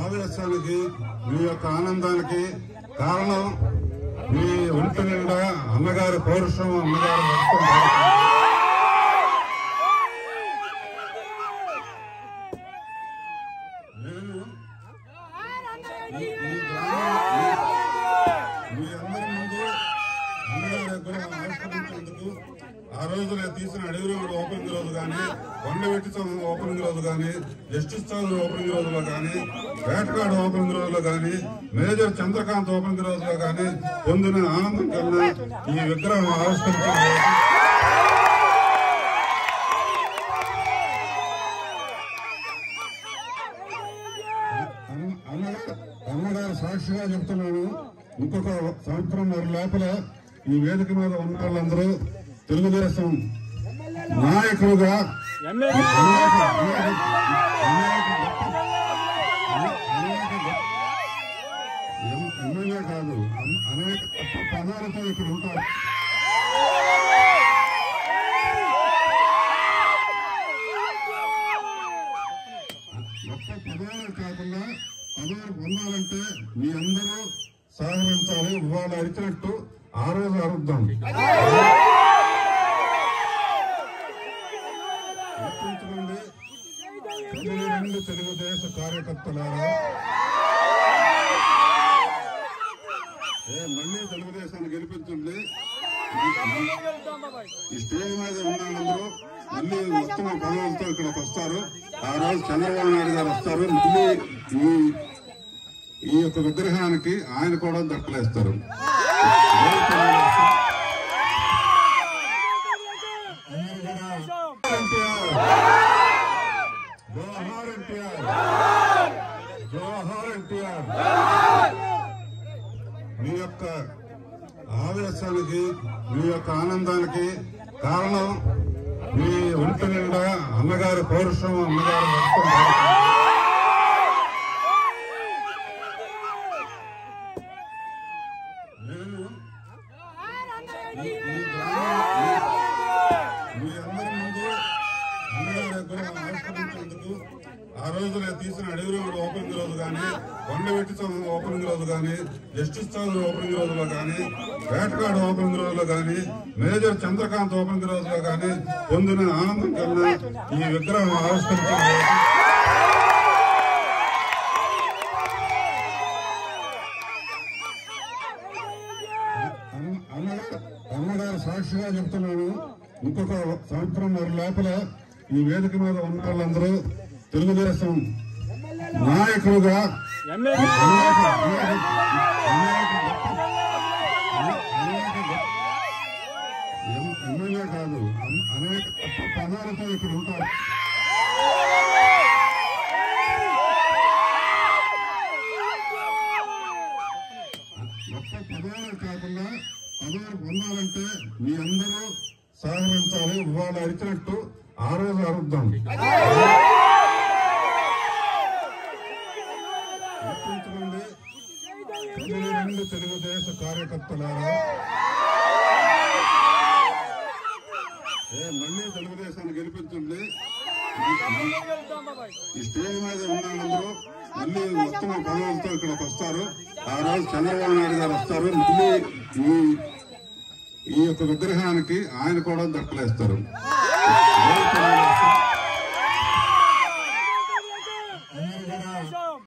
ఆవేశానికి మీ యొక్క ఆనందానికి కారణం మీ ఒంటి నిండా అన్నగారి పౌరుషం అన్నగారి రక్తం. నేను మీ అందరి ముందు అన్నగారి ఆవిష్కరించేందుకు ఆ రోజు నేను తీసిన అడవి ఓపెనింగ్ రోజు కానీ కొండవెట్టి చదువు ఓపెనింగ్ రోజు కానీ జస్టిస్ చదువు ఓపెనింగ్ రోజులో కానీ వేటగాడు ఓపెనింగ్ రోజులో కానీ మేజర్ చంద్రకాంత్ ఓపెనింగ్ రోజులో కానీ పొందిన ఆనందం కన్నా ఈ విగ్రహం ఆవిష్కరించిన అన్నగారు సాక్షిగా చెప్తున్నాను. ఇంకొక సంవత్సరం లోపల ఈ వేదిక మీద ఉన్న వాళ్ళందరూ తెలుగుదేశం నాయకులుగా ఎమ్మెల్యే కాదు అనేక పదాలతో ఇక్కడ ఉంటారు. ఒక్క పదాలు కాకుండా పదాలు పొందాలంటే మీ అందరూ సహకరించాలి. ఇవాళ అరిచినట్టు ఆ రోజు అరుద్దాం. తెలుగుదేశ కార్యకర్తలారా, మళ్ళీ తెలుగుదేశాన్ని గెలిపించండి. ఈ స్టేజ్ మీద ఉన్నానందరూ మళ్ళీ మొత్తం పదవులతో ఇక్కడికి వస్తారు. ఆ రోజు చంద్రబాబు నాయుడు గారు వస్తారు. మళ్ళీ ఈ యొక్క విగ్రహానికి ఆయన కూడా దక్కలేస్తారు. మీ యొక్క ఆవేశానికి మీ యొక్క ఆనందానికి కారణం మీ ఒంటి నిండా అన్నగారి పౌరుషం అన్నగారి రక్తం. నేను మీ అందరి ముందు అన్నగారి విగ్రహం ఆవిష్కరించేందుకు ఆ రోజు నేను తీసిన అడవి ఓపెనింగ్ రోజు కానీ కొండవెట్టి చదువు ఓపెనింగ్ రోజు కానీ జస్టిస్ చదువు ఓపెనింగ్ రోజులో కానీ వేటగాడు ఓపెనింగ్ రోజులో కానీ మేజర్ చంద్రకాంత్ ఓపెనింగ్ రోజులో కానీ పొందిన ఆనందం కన్నా ఈ విగ్రహం ఆవిష్కరించిన అన్నగారు సాక్షిగా చెప్తున్నాను. ఇంకొక సంవత్సరం లోపల ఈ వేదిక మీద ఉన్న వాళ్ళందరూ తెలుగుదేశం నాయకులుగా ఎమ్మెల్యే కాదు అనేక పదాలతో ఇక్కడ ఉంటారు. ఒక్క పదాలు కాకుండా పదవులు పొందాలంటే మీ అందరూ సహకరించాలి. ఇవాళ అరిచినట్టు ఆ రోజు అరుద్దాం. తెలుగుదేశ కార్యకర్తలారా, మళ్ళీ తెలుగుదేశాన్ని గెలిపించండి. ఈ స్టేజ్ మీద ఉన్నానందరూ మళ్ళీ మొత్తం పదవులతో ఇక్కడికి వస్తారు. ఆ రోజు చంద్రబాబు నాయుడు గారు వస్తారు. మళ్ళీ ఈ యొక్క విగ్రహానికి ఆయన కూడా దక్కలేస్తారు.